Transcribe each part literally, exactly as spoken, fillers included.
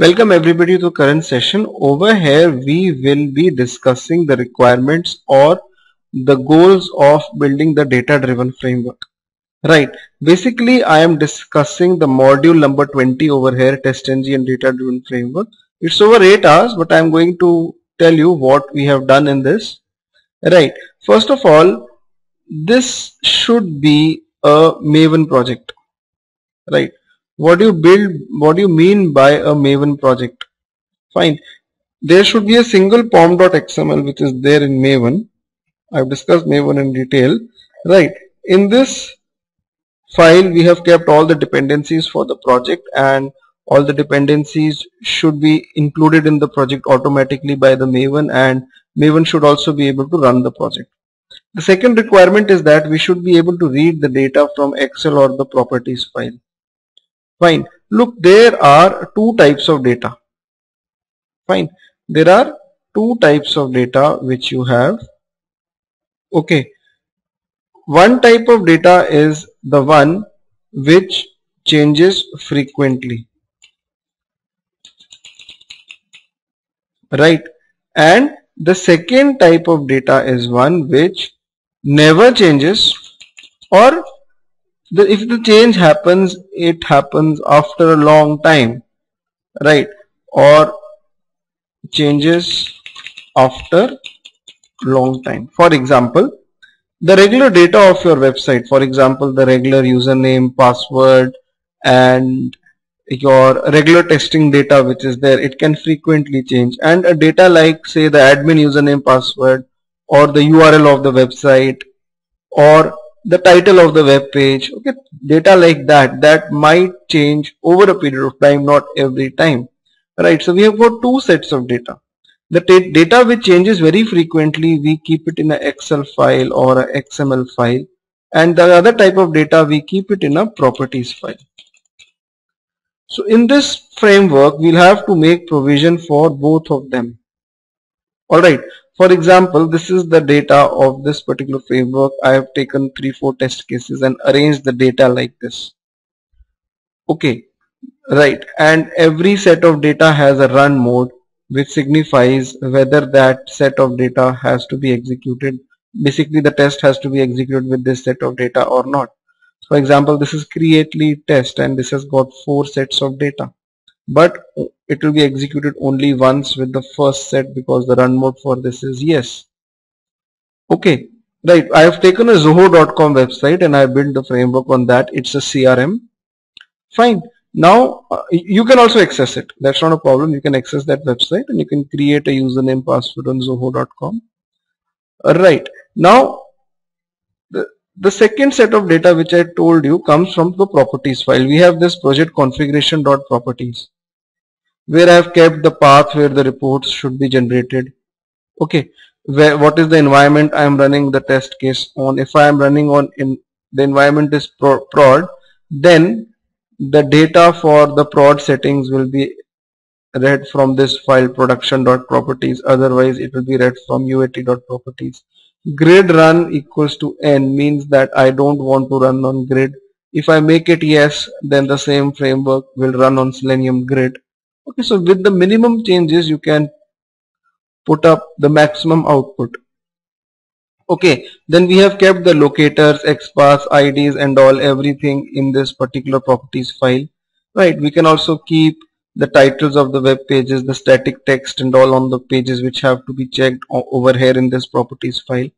Welcome everybody to the current session. Over here we will be discussing the requirements or the goals of building the data driven framework. Right. Basically I am discussing the module number twenty over here, TestNG and data driven framework. It's over eight hours, but I am going to tell you what we have done in this. Right. First of all, this should be a Maven project. Right. What do you build, what do you mean by a Maven project? Fine. There should be a single pom.xml which is there in Maven. I've discussed Maven in detail. Right. In this file, we have kept all the dependencies for the project, and all the dependencies should be included in the project automatically by the Maven, and Maven should also be able to run the project. The second requirement is that we should be able to read the data from Excel or the properties file. Fine. Look, there are two types of data. Fine. There are two types of data which you have. Okay. One type of data is the one which changes frequently. Right. And the second type of data is one which never changes, or The, if the change happens, it happens after a long time, right? Or changes after long time. For example, the regular data of your website, for example, the regular username, password, and your regular testing data which is there, it can frequently change. And a data like, say, the admin username, password, or the U R L of the website, or the title of the web page, okay, data like that, that might change over a period of time, not every time. Right, so we have got two sets of data. The data which changes very frequently, we keep it in an Excel file or an X M L file, and the other type of data, we keep it in a properties file. So in this framework, we'll have to make provision for both of them. Alright. For example, this is the data of this particular framework. I have taken three four test cases and arranged the data like this. Okay, right. And every set of data has a run mode, which signifies whether that set of data has to be executed. Basically, the test has to be executed with this set of data or not. For example, this is createLeaveTest, and this has got four sets of data. But it will be executed only once with the first set because the run mode for this is yes. Okay, right. I have taken a zoho dot com website and I built the framework on that. It's a C R M. Fine. Now uh, you can also access it. That's not a problem. You can access that website and you can create a username password on zoho dot com. Right. Now the, the second set of data which I told you comes from the properties file. We have this project configuration.properties, where I have kept the path where the reports should be generated. Okay, where, what is the environment I am running the test case on? If I am running on, in the environment is pro, prod, then the data for the prod settings will be read from this file, production.properties. Otherwise, it will be read from U A T.properties. Grid run equals to n means that I don't want to run on grid. If I make it yes, then the same framework will run on Selenium grid. Okay, so with the minimum changes, you can put up the maximum output. Okay, then we have kept the locators, XPath, I Ds and all, everything in this particular properties file. Right, we can also keep the titles of the web pages, the static text and all on the pages which have to be checked over here in this properties file.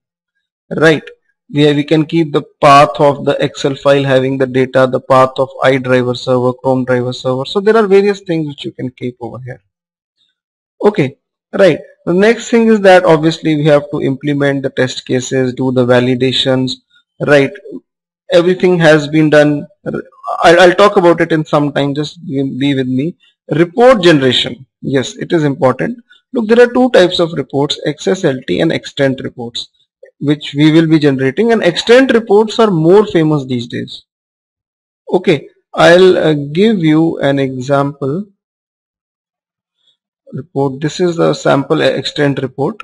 Right, we, we can keep the path of the Excel file having the data, the path of iDriver server, Chrome driver server. So there are various things which you can keep over here. Okay, right. The next thing is that obviously we have to implement the test cases, do the validations. Right, everything has been done. I'll, I'll talk about it in some time, just be with me. Report generation, yes, it is important. Look, there are two types of reports, X S L T and extent reports, which we will be generating, and extent reports are more famous these days. Okay, I'll uh, give you an example report. This is a sample extent report.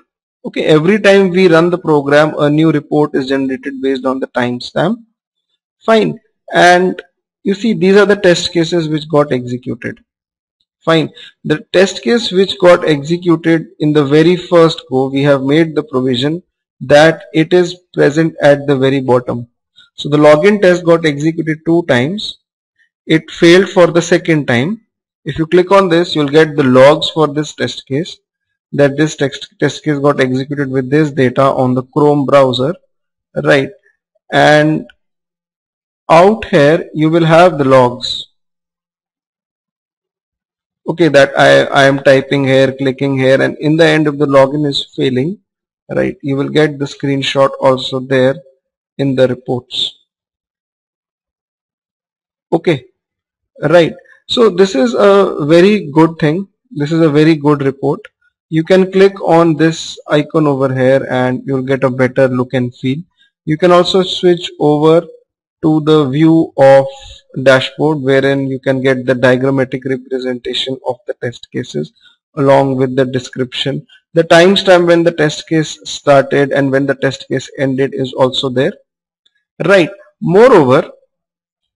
Okay, every time we run the program, a new report is generated based on the timestamp. Fine, and you see these are the test cases which got executed. Fine. The test case which got executed in the very first go, we have made the provision that it is present at the very bottom. So the login test got executed two times. It failed for the second time. If you click on this, you'll get the logs for this test case, that this text test case got executed with this data on the Chrome browser, right? And out here you will have the logs. Okay, that I, I am typing here, clicking here, and in the end if the login is failing, right, you will get the screenshot also there in the reports. Okay, right. So this is a very good thing. This is a very good report. You can click on this icon over here and you'll get a better look and feel. You can also switch over to the view of dashboard, wherein you can get the diagrammatic representation of the test cases along with the description. The timestamp when the test case started and when the test case ended is also there. Right. Moreover,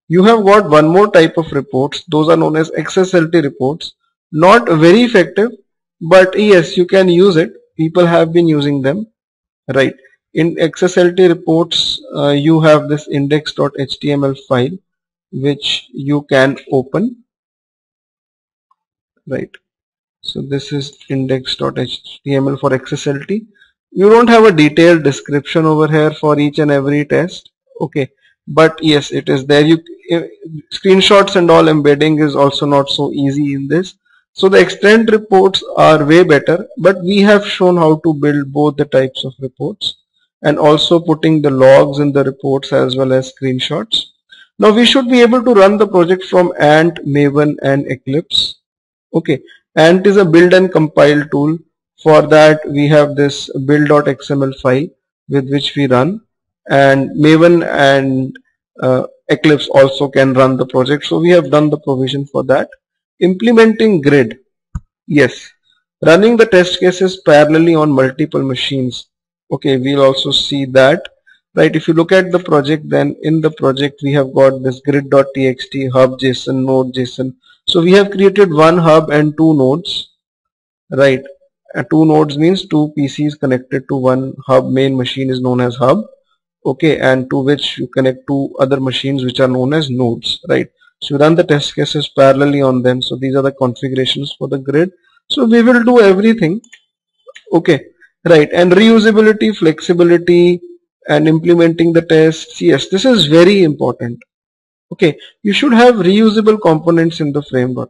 you have got one more type of reports. Those are known as X S L T reports. Not very effective, but yes, you can use it. People have been using them, right? In X S L T reports, uh, you have this index dot H T M L file which you can open, right? So this is index dot H T M L for X S L T. You don't have a detailed description over here for each and every test, okay? But yes, it is there. You uh, screenshots and all embedding is also not so easy in this. So the extent reports are way better, but we have shown how to build both the types of reports and also putting the logs in the reports as well as screenshots. Now we should be able to run the project from Ant, Maven and Eclipse. Okay, Ant is a build and compile tool. For that we have this build dot X M L file with which we run, and Maven and uh, Eclipse also can run the project. So we have done the provision for that. Implementing grid, yes, running the test cases parallelly on multiple machines. Okay, we'll also see that, right? If you look at the project, then in the project we have got this grid dot T X T, hub dot J S O N, node dot J S O N. So we have created one hub and two nodes, right? Uh, two nodes means two P Cs connected to one hub. Main machine is known as hub, okay, and to which you connect two other machines which are known as nodes, right? So run the test cases parallelly on them. So these are the configurations for the grid. So we will do everything. Okay, right. And reusability, flexibility, and implementing the tests. Yes, this is very important. Okay, you should have reusable components in the framework.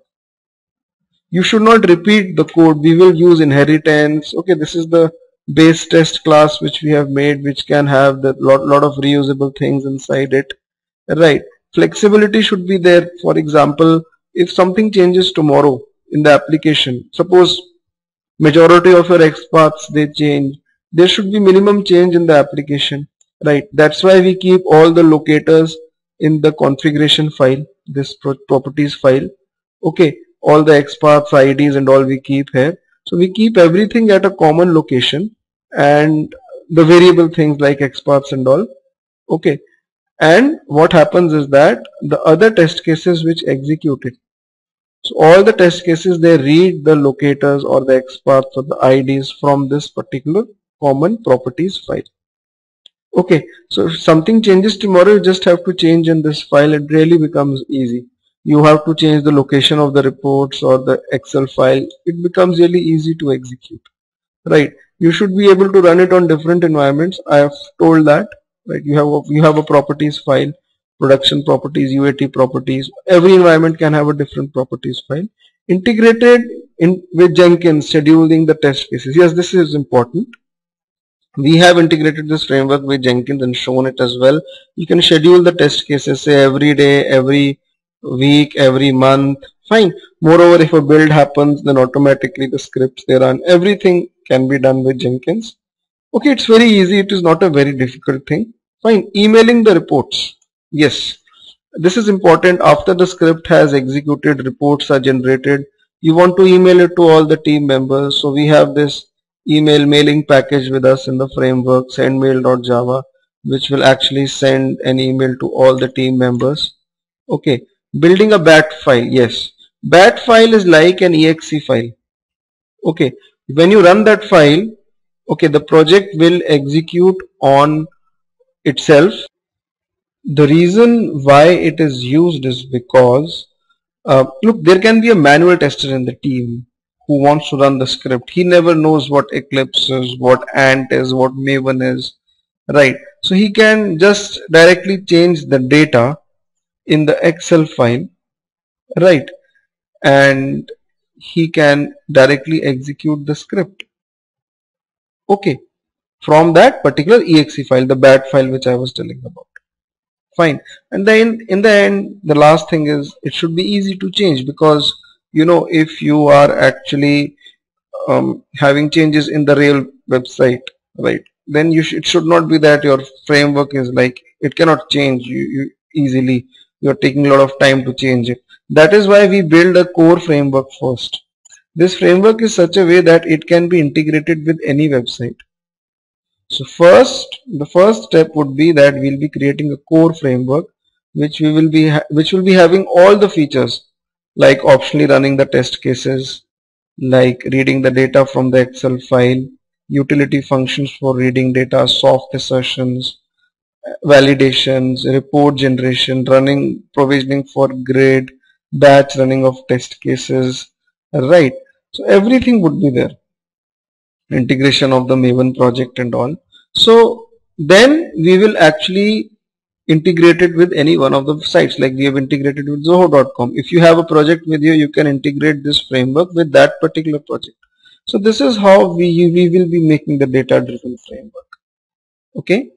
You should not repeat the code. We will use inheritance. Okay, this is the base test class which we have made, which can have the lot, lot of reusable things inside it. Right. Flexibility should be there. For example, if something changes tomorrow in the application, suppose majority of your XPaths they change, there should be minimum change in the application, right? That's why we keep all the locators in the configuration file, this properties file. Okay, all the XPaths, I Ds and all we keep here. So we keep everything at a common location, and the variable things like XPaths and all. Okay. And what happens is that the other test cases which execute it, so all the test cases, they read the locators or the XPaths or the I Ds from this particular common properties file. Okay, so if something changes tomorrow, you just have to change in this file. It really becomes easy. You have to change the location of the reports or the Excel file. It becomes really easy to execute, right? You should be able to run it on different environments. I have told that. Right, you have a, you have a properties file, production properties, U A T properties. Every environment can have a different properties file. Integrated in with Jenkins, scheduling the test cases. Yes, this is important. We have integrated this framework with Jenkins and shown it as well. You can schedule the test cases, say every day, every week, every month. Fine. Moreover, if a build happens, then automatically the scripts they run. Everything can be done with Jenkins. Okay, it's very easy. It is not a very difficult thing. Fine. Emailing the reports. Yes, this is important. After the script has executed, reports are generated. You want to email it to all the team members. So we have this email mailing package with us in the framework, sendmail dot java, which will actually send an email to all the team members. Okay. Building a bat file. Yes, Bat file is like an E X E file. Okay, when you run that file, okay, the project will execute on itself. The reason why it is used is because uh, look, there can be a manual tester in the team who wants to run the script. He never knows what Eclipse is, what Ant is, what Maven is, right? So he can just directly change the data in the Excel file, right? And he can directly execute the script, okay, from that particular E X E file, the bat file which I was telling about. Fine. And then in the end, the last thing is it should be easy to change, because you know, if you are actually um, having changes in the real website, right, then you sh it should not be that your framework is like, it cannot change you, you easily. You are taking a lot of time to change it. That is why we build a core framework first. This framework is such a way that it can be integrated with any website. So first, the first step would be that we'll be creating a core framework, which we will be, which will be having all the features, like optionally running the test cases, like reading the data from the Excel file, utility functions for reading data, soft assertions, validations, report generation, running provisioning for grid, batch running of test cases, right? So everything would be there, integration of the Maven project and all. So then we will actually integrate it with any one of the sites, like we have integrated with zoho dot com. If you have a project with you, you can integrate this framework with that particular project. So this is how we, we will be making the data driven framework. Okay.